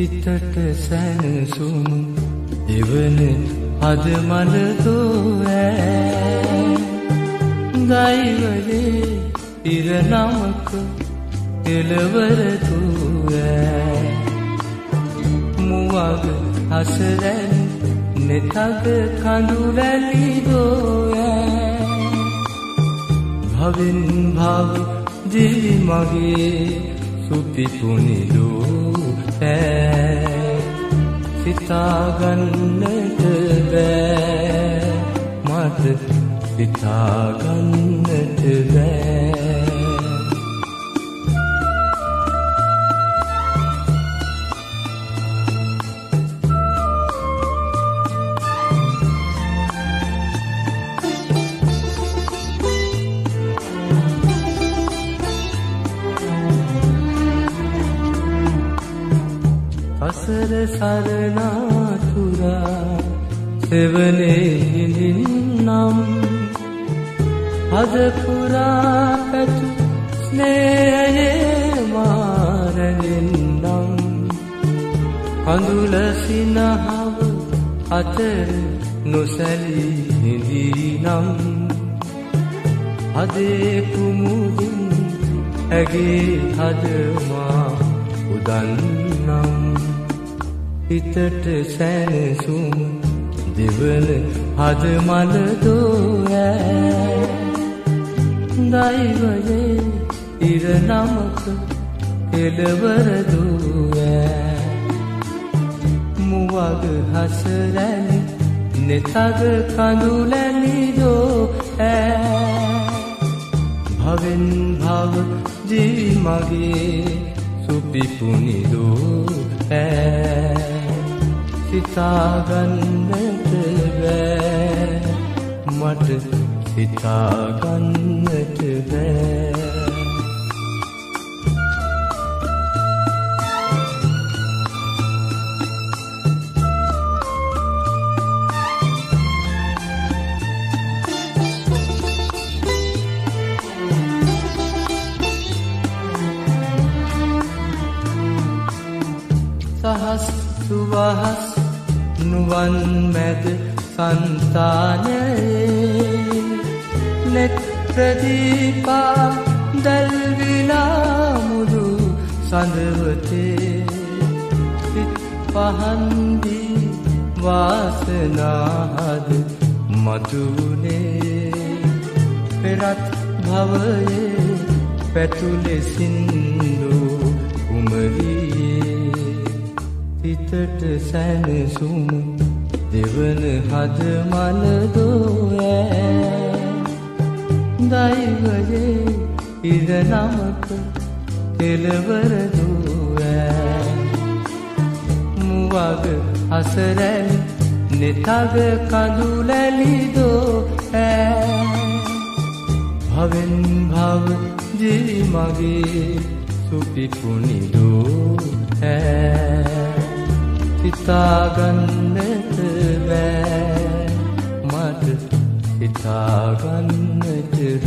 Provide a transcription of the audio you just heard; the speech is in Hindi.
සිතට සැනසුම දෙවන අද මල තෝරා ගයිවලේ ඉරණමක එළවර තෝරා මුවග හසලෙන් නෙතග කඳු වැලි ගෝයා භවෙන් භව දිවි මගේ सुपी पुनी दूपे सीता गन्नट बे मत सीता गन्नट बे असर सरना तुरा सेवने हिन्नम अदपुरा कतु स्नेहये मारनिन्नम अंदुलसिनहव अतर नुसली हिन्दिनम अदे कुमुदिन अगे हदमा उदन्नम හිතට සැනසුම දෙවන අද මල දෝරා දෛවයේ ඉර නමක එළවර දෝරා මුවග හසරැලි නෙතග කඳුලැලි දෝරා භවෙන් භව ජීවි මගේ සුපි පුනි දෝරා सीता गन्नट बे मत सीता गन्नट बे सहस सुवहस नुवन मेद संताने नेत्रदीपा दलविला मुदु संदवते पित पहंदी वासनाद मधुने पेरत भवये पेटुले सिंधु उमरिये සිතට සැනසුම දෙවන හද මල දෝරා දෛවයේ ඉර නමක කෙළවර දෝරා මුවග හසරැලි නෙතග කඳුලැලි දෝරා භවෙන් භව ජීවි මගේ සුපි පුනි දෝරා सीता गन्नट बे मत सीता गन्नट